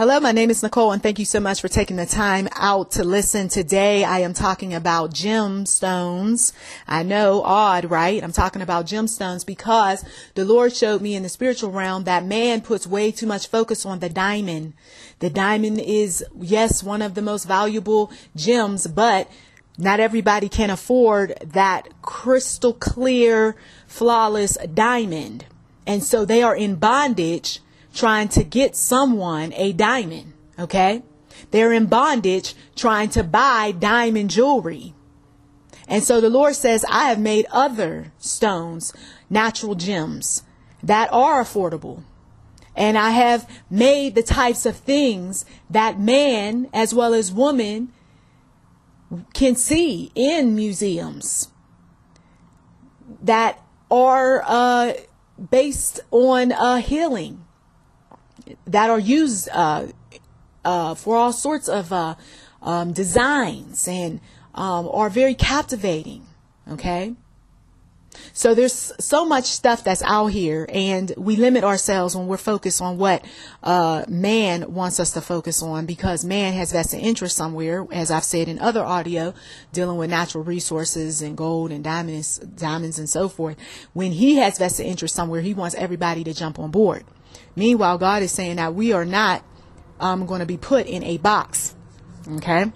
Hello, my name is Nicole, and thank you so much for taking the time out to listen. Today, I am talking about gemstones. I know, odd, right? I'm talking about gemstones because the Lord showed me in the spiritual realm that man puts way too much focus on the diamond. The diamond is, yes, one of the most valuable gems, but not everybody can afford that crystal clear, flawless diamond. And so they are in bondage trying to get someone a diamond, okay? They're in bondage trying to buy diamond jewelry. And so the Lord says, I have made other stones, natural gems that are affordable. And I have made the types of things that man as well as woman can see in museums that are based on healing, that are used for all sorts of designs and are very captivating, okay? So there's so much stuff that's out here, and we limit ourselves when we're focused on what man wants us to focus on, because man has vested interest somewhere, as I've said in other audio, dealing with natural resources and gold and diamonds and so forth. When he has vested interest somewhere, he wants everybody to jump on board. Meanwhile, God is saying that we are not going to be put in a box, okay?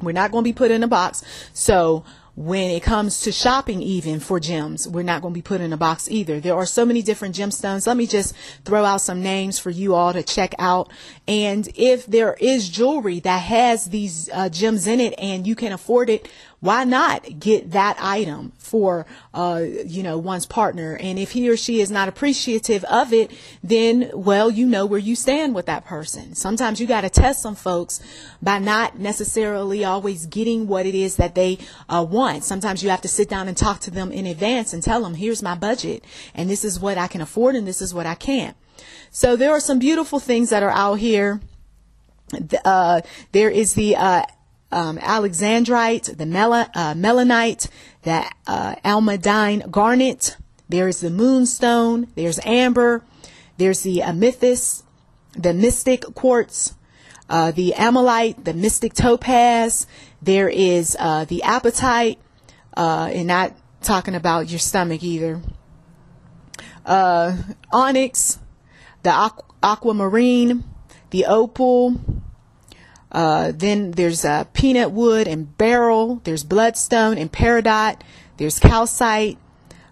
We're not going to be put in a box. So when it comes to shopping even for gems, we're not going to be put in a box either. There are so many different gemstones. Let me just throw out some names for you all to check out. And if there is jewelry that has these gems in it and you can afford it, why not get that item for, you know, one's partner? And if he or she is not appreciative of it, then, well, you know where you stand with that person. Sometimes you got to test some folks by not necessarily always getting what it is that they want. Sometimes you have to sit down and talk to them in advance and tell them, here's my budget, and this is what I can afford, and this is what I can't. So there are some beautiful things that are out here. There is the Alexandrite, the Melanite, the Almandine Garnet. There is the Moonstone. There's Amber. There's the Amethyst, the Mystic Quartz, the Amelite, the Mystic Topaz. There is the Appetite, and not talking about your stomach either. Onyx, the Aquamarine, the Opal. Then there's peanut wood and beryl. There's bloodstone and peridot. There's calcite.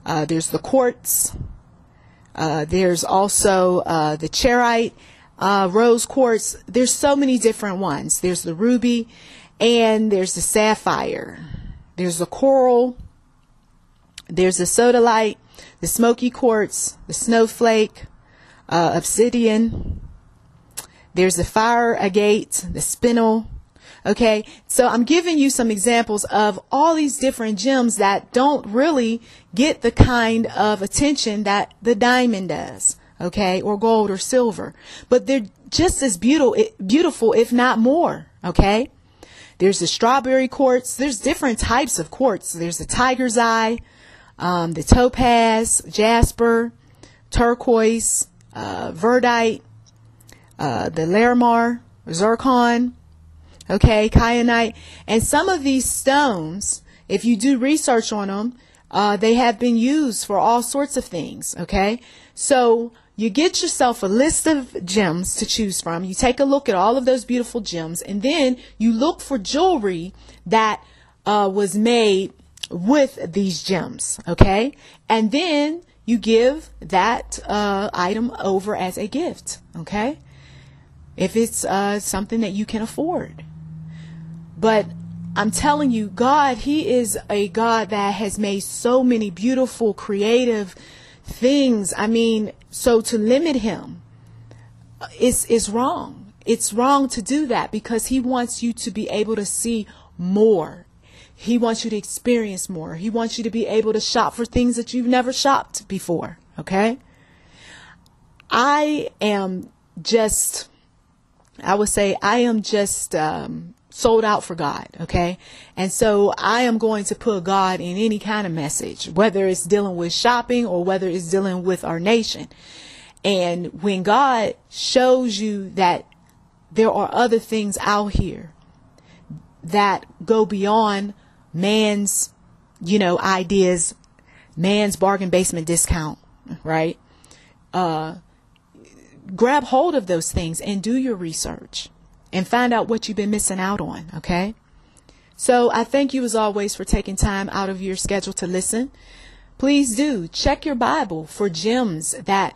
There's the quartz. There's also the cherite, rose quartz. There's so many different ones. There's the ruby, and there's the sapphire. There's the coral. There's the sodalite, the smoky quartz, the snowflake obsidian. There's the fire agate, the spinel. Okay, so I'm giving you some examples of all these different gems that don't really get the kind of attention that the diamond does, okay, or gold or silver. But they're just as beautiful, if not more, okay? There's the strawberry quartz. There's different types of quartz. There's the tiger's eye, the topaz, jasper, turquoise, verdite. The Larimar, Zircon, okay, Kyanite. And some of these stones, if you do research on them, they have been used for all sorts of things, okay? So you get yourself a list of gems to choose from. You take a look at all of those beautiful gems, and then you look for jewelry that was made with these gems, okay? And then you give that item over as a gift, okay? If it's something that you can afford. But I'm telling you, God, he is a God that has made so many beautiful, creative things. I mean, so to limit him is wrong. It's wrong to do that, because he wants you to be able to see more. He wants you to experience more. He wants you to be able to shop for things that you've never shopped before, okay? I am just sold out for God, okay? And so I am going to put God in any kind of message, whether it's dealing with shopping or whether it's dealing with our nation. And when God shows you that there are other things out here that go beyond man's, you know, ideas, man's bargain basement discount, right? Grab hold of those things and do your research and find out what you've been missing out on, okay? So I thank you as always for taking time out of your schedule to listen. Please do check your Bible for gems that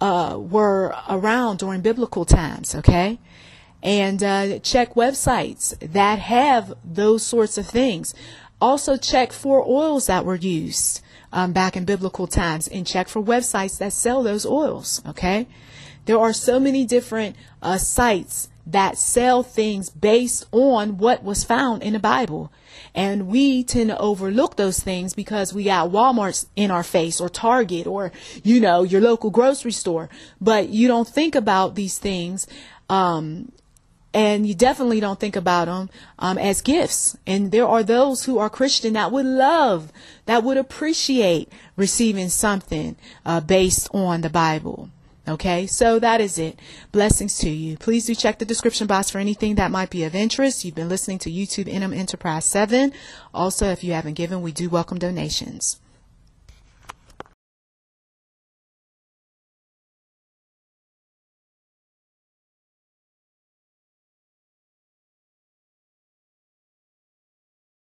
were around during biblical times, okay? And check websites that have those sorts of things. Also check for oils that were used back in biblical times, and check for websites that sell those oils, okay? There are so many different sites that sell things based on what was found in the Bible. And we tend to overlook those things because we got Walmart in our face, or Target, or, you know, your local grocery store. But you don't think about these things, and you definitely don't think about them as gifts. And there are those who are Christian that would love, that would appreciate receiving something based on the Bible. Okay, so that is it. Blessings to you. Please do check the description box for anything that might be of interest. You've been listening to YouTube NM Enterprise 7. Also, if you haven't given, we do welcome donations.